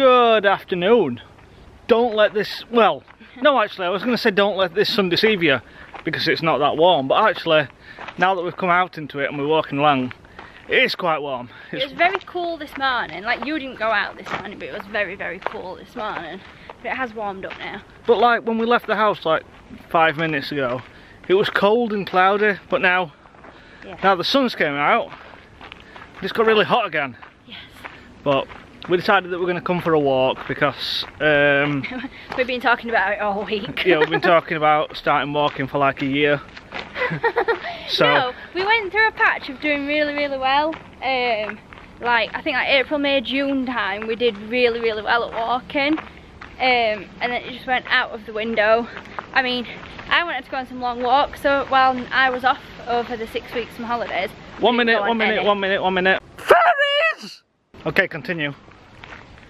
Good afternoon. Don't let this, well, no actually I was going to say don't let this sun deceive you because it's not that warm, but actually now that we've come out into it and we're walking along, it is quite warm. It was very cool this morning, like you didn't go out this morning but it was very, very cool this morning. But it has warmed up now. But like when we left the house like 5 minutes ago, it was cold and cloudy, but now, now the sun's came out, it's got really hot again. Yes. But we decided that we're going to come for a walk because we've been talking about it all week. Yeah, we've been talking about starting walking for like a year. So no, we went through a patch of doing really, really well. Like I think like April, May, June time, we did really, really well at walking, and then it just went out of the window. I mean, I wanted to go on some long walks, so while I was off over the 6 weeks from holidays. One minute. Fairies. Okay, continue.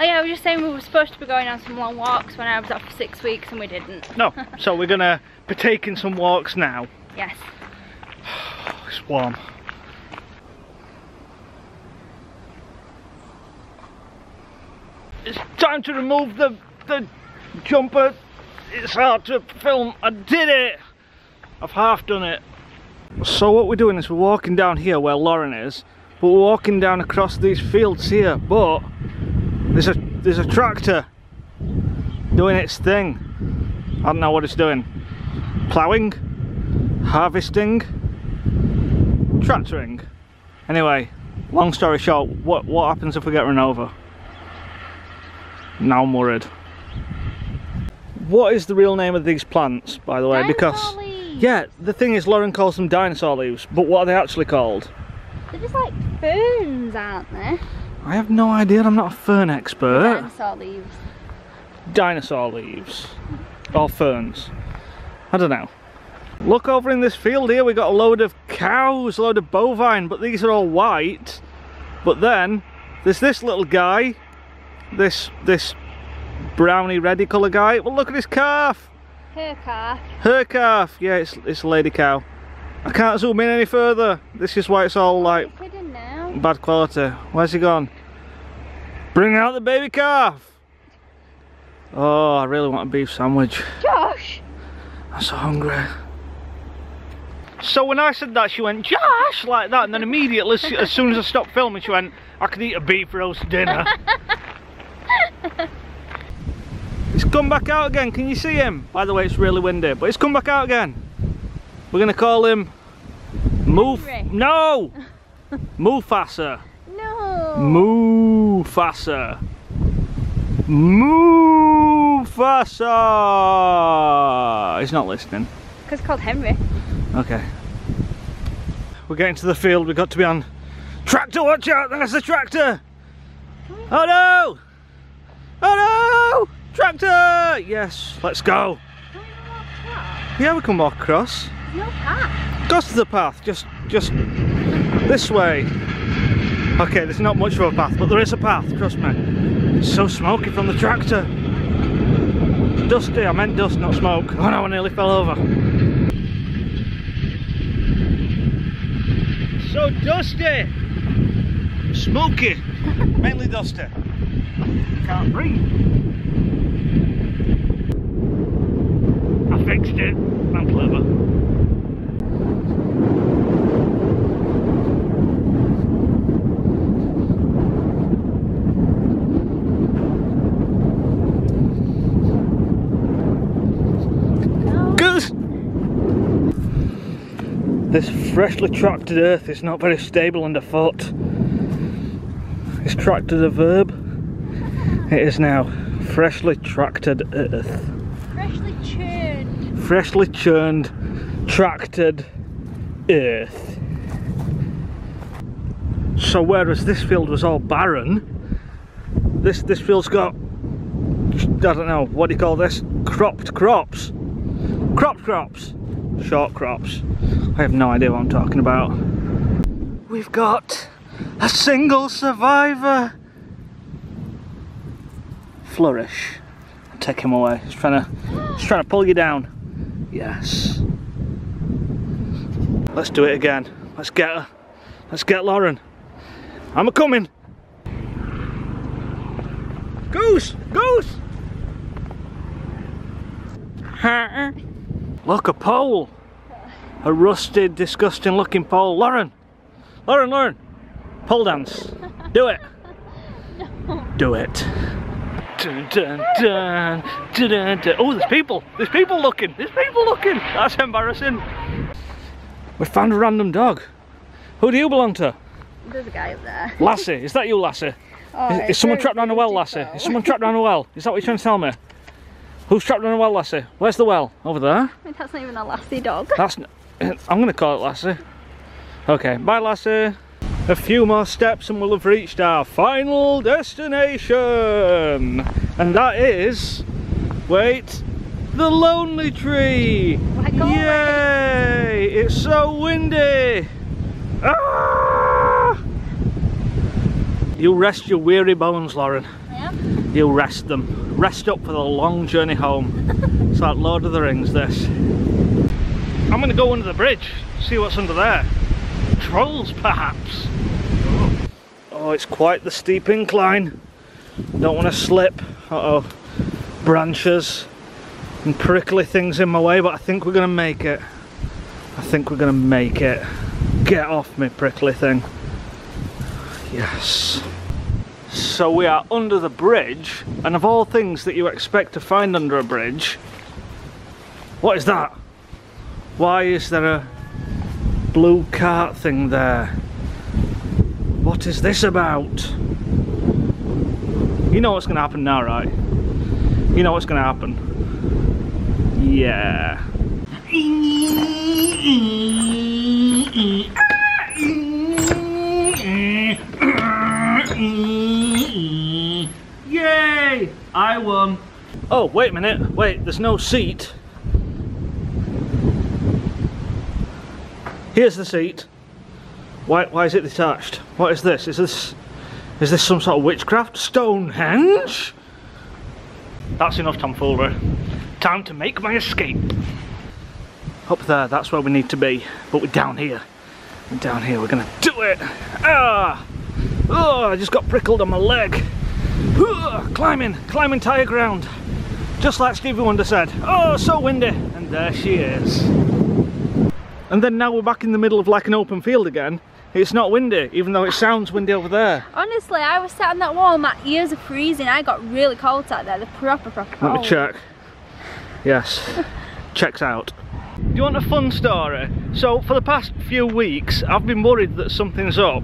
Oh yeah, I was just saying we were supposed to be going on some long walks when I was off for 6 weeks and we didn't. No, so we're gonna partake in some walks now. Yes. It's warm. It's time to remove the jumper. It's hard to film. I did it! I've half done it. So what we're doing is we're walking down here where Lauren is, but we're walking down across these fields here, but there's a tractor doing its thing. I don't know what it's doing. Ploughing? Harvesting? Tractoring? Anyway, long story short, what happens if we get run over? Now I'm worried. What is the real name of these plants, by the way? Because yeah, the thing is Lauren calls them dinosaur leaves, but what are they actually called? They're just like ferns, aren't they? I have no idea, I'm not a fern expert. Dinosaur leaves. Dinosaur leaves. Or ferns. I don't know. Look over in this field here, we got a load of cows, a load of bovine, but these are all white. But then there's this little guy, this browny reddy colour guy. Well, look at his calf. Her calf. Her calf. Yeah, it's a lady cow. I can't zoom in any further. This is why it's all like bad quality. Where's he gone? Bring out the baby calf. Oh, I really want a beef sandwich. Josh. I'm so hungry. So when I said that, she went Josh like that, and then immediately as soon as I stopped filming, she went, I could eat a beef roast dinner. It's come back out again. Can you see him? By the way, it's really windy, but it's come back out again. We're going to call him No! Mufasa. No! Mufasa. Mufasa! He's not listening. Because it's called Henry. Okay. We're getting to the field. We've got to be on... Tractor, watch out! There's the tractor! Oh no! Oh no! Tractor! Yes, let's go. Yeah, we can walk across. No path. Go to the path, just this way. Okay, there's not much of a path, but there is a path, trust me. It's so smoky from the tractor. Dusty, I meant dust, not smoke. Oh no, I nearly fell over. So dusty! Smoky! Mainly dusty. I can't breathe. Fixed it. I'm clever. No. Goose! This freshly tracted earth is not very stable underfoot. Is tracted a verb? It is now. Freshly tracted earth. Freshly churned. Freshly churned, tracted earth. So whereas this field was all barren, this field's got, I don't know, what do you call this? Cropped crops. Cropped crops. Short crops. I have no idea what I'm talking about. We've got a single survivor. Flourish. I'll take him away. He's trying to pull you down. Yes. Let's do it again. Let's get her. Let's get Lauren. I'm a coming. Go! Goose! Goose! Look, a pole! A rusted, disgusting looking pole. Lauren! Lauren, Lauren! Pole dance! Do it! No. Do it! Dun, dun, dun, dun, dun, dun. Oh, there's people! There's people looking! There's people looking! That's embarrassing! We found a random dog. Who do you belong to? There's a guy up there. Lassie, is that you, Lassie? Oh, is someone trapped down a well, Lassie? Is someone trapped down a well? Is that what you're trying to tell me? Who's trapped down a well, Lassie? Where's the well? Over there? That's not even a Lassie dog. That's. I'm going to call it Lassie. Okay, bye, Lassie. A few more steps and we'll have reached our final destination. And that is, wait, the Lonely Tree. Oh my God. Yay! It's so windy. Ah! You rest your weary bones, Lauren. Yeah. You rest them. Rest up for the long journey home. It's like Lord of the Rings, this. I'm going to go under the bridge, see what's under there. Trolls, perhaps. Oh, it's quite the steep incline. Don't want to slip. Uh-oh. Branches and prickly things in my way, but I think we're going to make it. I think we're going to make it. Get off me, prickly thing. Yes. So we are under the bridge, and of all things that you expect to find under a bridge, what is that? Why is there a blue cart thing there? What is this about? You know what's going to happen now, right? You know what's going to happen. Yeah. Yay! I won. Oh, wait a minute. Wait, there's no seat. Here's the seat. Why is it detached? What is this? Is this some sort of witchcraft? Stonehenge? That's enough tomfoolery. Time to make my escape. Up there, that's where we need to be. But we're down here. And down here, we're gonna do it. Ah! Oh, I just got prickled on my leg. Climbing tire ground. Just like Stevie Wonder said. Oh, so windy. And there she is. And then now we're back in the middle of like an open field again. It's not windy, even though it sounds windy over there. Honestly, I was sat on that wall, my ears are freezing. I got really cold out there, the proper cold. Let me check. Yes, checks out. Do you want a fun story? So for the past few weeks, I've been worried that something's up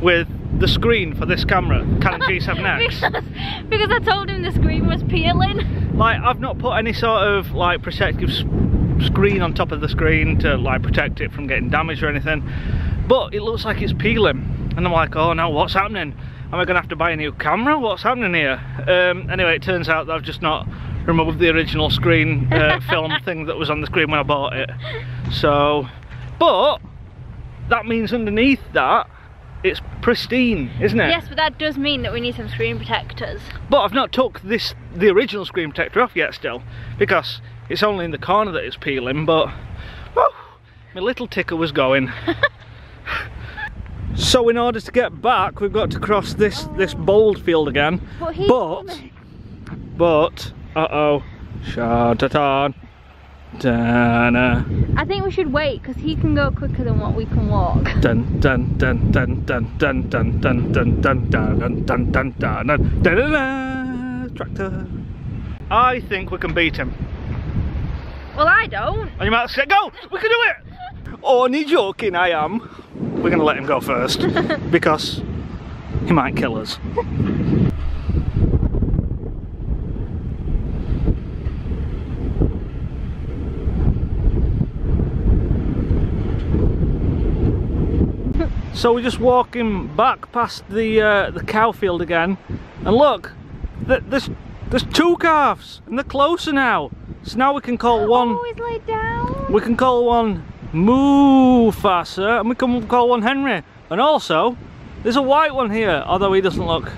with the screen for this camera, Canon G7X. because I told him the screen was peeling. Like, I've not put any sort of like protective screen on top of the screen to like protect it from getting damaged or anything, but it looks like it's peeling and I'm like, oh no, what's happening? Am I gonna have to buy a new camera? What's happening here? Anyway, it turns out that I've just not removed the original screen film thing that was on the screen when I bought it. So, but that means underneath that it's pristine, isn't it? Yes, but that does mean that we need some screen protectors. But I've not took the original screen protector off yet still, because it's only in the corner that it's peeling, but oh, my little ticker was going. So in order to get back, we've got to cross this bold field again. But uh-oh, sha-ta-ta. Dana. I think we should wait because he can go quicker than what we can walk. Dun dun dun dun dun dun dun dun dun dun dun dun dun dun dun. Tractor. I think we can beat him. Well, I don't. And you might say, go! We can do it! Only joking, I am. We're going to let him go first because he might kill us. So we're just walking back past the cow field again, and look, there's two calves, and they're closer now. So now we can call one. Oh, he's laid down. We can call one Mufasa, and we can call one Henry. And also, there's a white one here, although he doesn't look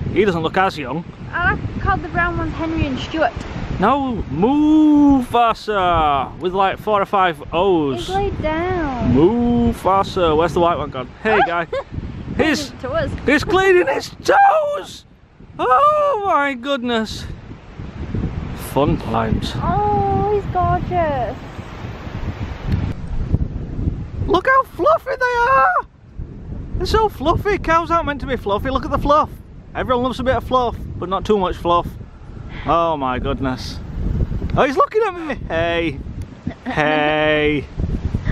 as young. I like to call the brown ones Henry and Stuart. No, Mufasa, with like 4 or 5 O's. He's laid down. Mufasa, where's the white one gone? Hey guy, he's cleaning his toes! Oh my goodness. Fun times. Oh, he's gorgeous. Look how fluffy they are. They're so fluffy. Cows aren't meant to be fluffy. Look at the fluff. Everyone loves a bit of fluff, but not too much fluff. Oh my goodness. Oh, he's looking at me. Hey. Hey.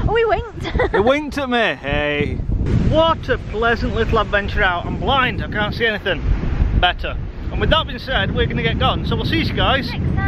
Oh, he winked. He winked at me. Hey. What a pleasant little adventure out. I'm blind. I can't see anything better. And with that being said, we're going to get gone. So we'll see you guys next time.